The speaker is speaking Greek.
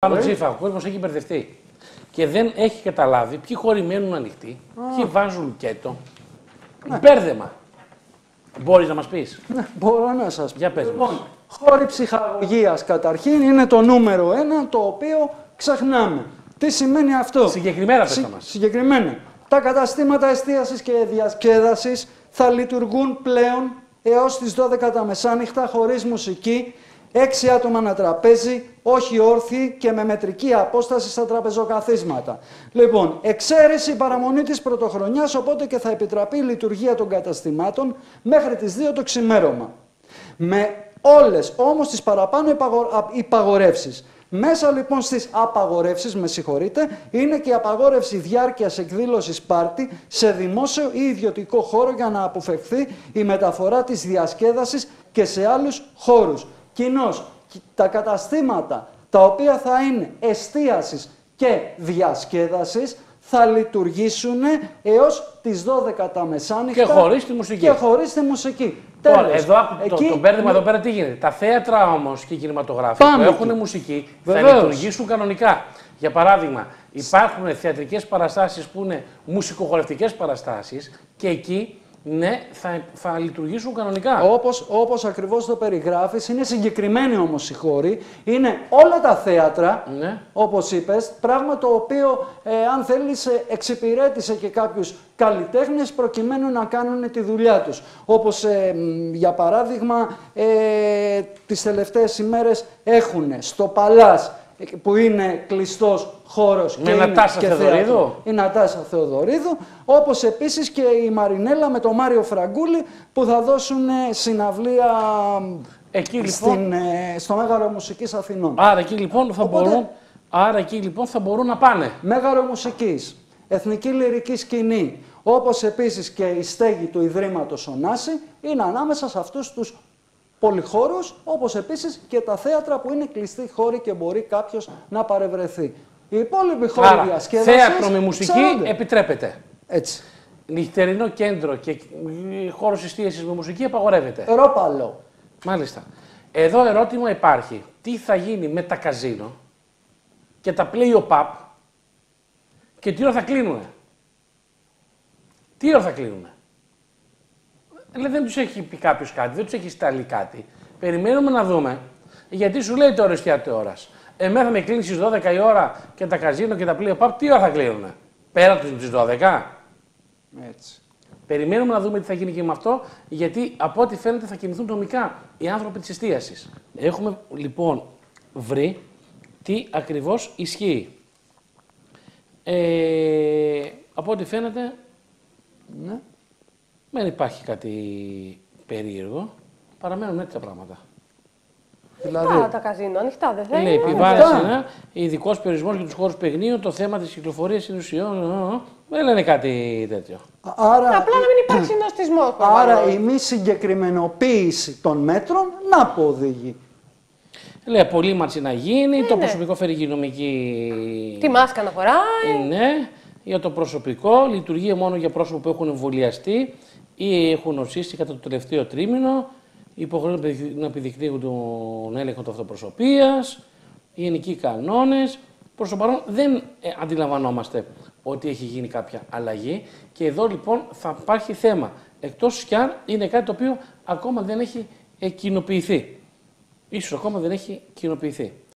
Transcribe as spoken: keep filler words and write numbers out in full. Άλλο τσίφα, ο κόσμος έχει μπερδευτεί και δεν έχει καταλάβει ποιοι χώροι μένουν ανοιχτοί, ποιοι βάζουν κέτο. Ναι. Μπέρδεμα. Μπορείς να μας πεις? Ναι, μπορώ να σας πω. Για πες λοιπόν, μας. Χώροι ψυχαγωγίας καταρχήν είναι το νούμερο ένα, το οποίο ξεχνάμε. Τι σημαίνει αυτό? Συγκεκριμένα πες τα μας. Συγκεκριμένα. Τα καταστήματα εστίασης και διασκέδασης θα λειτουργούν πλέον έως τις δώδεκα τα μεσάνυχτα χωρίς μουσική. Έξι άτομα να τραπέζι, όχι όρθιοι και με μετρική απόσταση στα τραπεζοκαθίσματα. Λοιπόν, εξαίρεση η παραμονή της πρωτοχρονιάς, οπότε και θα επιτραπεί η λειτουργία των καταστημάτων μέχρι τις δύο το ξημέρωμα. Με όλες όμως τις παραπάνω υπαγορεύσεις. Μέσα λοιπόν στις απαγορεύσεις, με συγχωρείτε, είναι και η απαγόρευση διάρκειας εκδήλωσης πάρτι σε δημόσιο ή ιδιωτικό χώρο για να αποφευχθεί η μεταφορά της διασκέδασης και σε άλλους χώρους. Κοινώς, τα καταστήματα τα οποία θα είναι εστίασης και διασκέδασης θα λειτουργήσουν έως τις δώδεκα τα μεσάνυχτα και χωρίς τη μουσική. Και χωρίς τη μουσική. Τώρα, τέλος, εδώ, εκεί, το, το μπέρδεμα εδώ πέρα τι γίνεται. Τα θέατρα όμως και οι κινηματογράφοι που έχουν μουσική βεβαίως θα λειτουργήσουν κανονικά. Για παράδειγμα, υπάρχουν θεατρικές παραστάσεις που είναι μουσικοχορευτικές παραστάσεις και εκεί ναι, θα, θα λειτουργήσουν κανονικά. Όπως, όπως ακριβώς το περιγράφεις, είναι συγκεκριμένοι όμως οι χώροι. Είναι όλα τα θέατρα, ναι, όπως είπες, πράγμα το οποίο, ε, αν θέλεις, εξυπηρέτησε και κάποιους καλλιτέχνες προκειμένου να κάνουν τη δουλειά τους. Όπως, ε, για παράδειγμα, ε, τις τελευταίες ημέρες έχουν στο Παλάς, που είναι κλειστός χώρος με και, Νατάσα και Θεοδωρίδου. Η Νατάσα Θεοδωρίδου, όπως επίσης και η Μαρινέλλα με τον Μάριο Φραγκούλη που θα δώσουν συναυλία εκεί, στην, λοιπόν, στο Μέγαρο Μουσικής Αθηνών. Άρα εκεί, λοιπόν, θα Οπότε, μπορούν, άρα εκεί λοιπόν θα μπορούν να πάνε. Μέγαρο Μουσικής, Εθνική Λυρική Σκηνή, όπως επίσης και η στέγη του Ιδρύματος Ωνάση είναι ανάμεσα σε αυτούς τους πολυχώρους, όπως επίσης και τα θέατρα που είναι κλειστοί χώροι και μπορεί κάποιος να παρευρεθεί. Οι υπόλοιποι χώροι διασκέδασης. Θέατρο με μουσική ξέρονται. Επιτρέπεται. Έτσι. Νυχτερινό κέντρο και χώρος εστίασης με μουσική απαγορεύεται. Ρόπαλο. Μάλιστα. Εδώ ερώτημα υπάρχει. Τι θα γίνει με τα καζίνο και τα play-o-pub και τι ώρα θα κλείνουνε? Τι ώρα θα κλείνουνε? Δηλαδή δεν τους έχει πει κάποιος κάτι, δεν τους έχει σταλεί κάτι. Περιμένουμε να δούμε, γιατί σου λέει τώρα εστιατόρας ώρας. Εμένα θα με κλείνει στις δώδεκα η ώρα και τα καζίνο και τα πλοία παπ, τι ώρα θα κλείνουνε? Πέρα τους τις δώδεκα. Έτσι. Περιμένουμε να δούμε τι θα γίνει και με αυτό, γιατί από ό,τι φαίνεται θα κινηθούν νομικά οι άνθρωποι της εστίασης. Έχουμε λοιπόν βρει τι ακριβώς ισχύει. Ε, από ό,τι φαίνεται, ναι. Δεν υπάρχει κάτι περίεργο. Παραμένουν έτσι τα πράγματα. Δηλαδή, ανοιχτά τα καζίνο, ανοιχτά δεν θέλει. Λέει, επιβάλλεται ένα ειδικό περιορισμό για του χώρου παιγνίων, το θέμα τη κυκλοφορία συνουσιών. Δεν λένε κάτι τέτοιο. Άρα, απλά να μην υπάρχει συνοστισμό. Άρα η μη συγκεκριμενοποίηση των μέτρων να αποδηγεί. Λέει, απολύμανση να γίνει, το προσωπικό φέρει υγειονομική. Τι μάσκα να φοράει. Ναι, για το προσωπικό. Λειτουργεί μόνο για πρόσωπα που έχουν εμβολιαστεί ή έχουν νοσήσει κατά το τελευταίο τρίμηνο, υποχρεώνονται να επιδεικνύουν τον έλεγχο του αυτοπροσωπείας, γενικοί κανόνες. Προς το παρόν δεν αντιλαμβανόμαστε ότι έχει γίνει κάποια αλλαγή και εδώ λοιπόν θα υπάρχει θέμα. Εκτός κι αν είναι κάτι το οποίο ακόμα δεν έχει κοινοποιηθεί. Ίσως ακόμα δεν έχει κοινοποιηθεί.